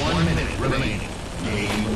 1 minute remaining. Game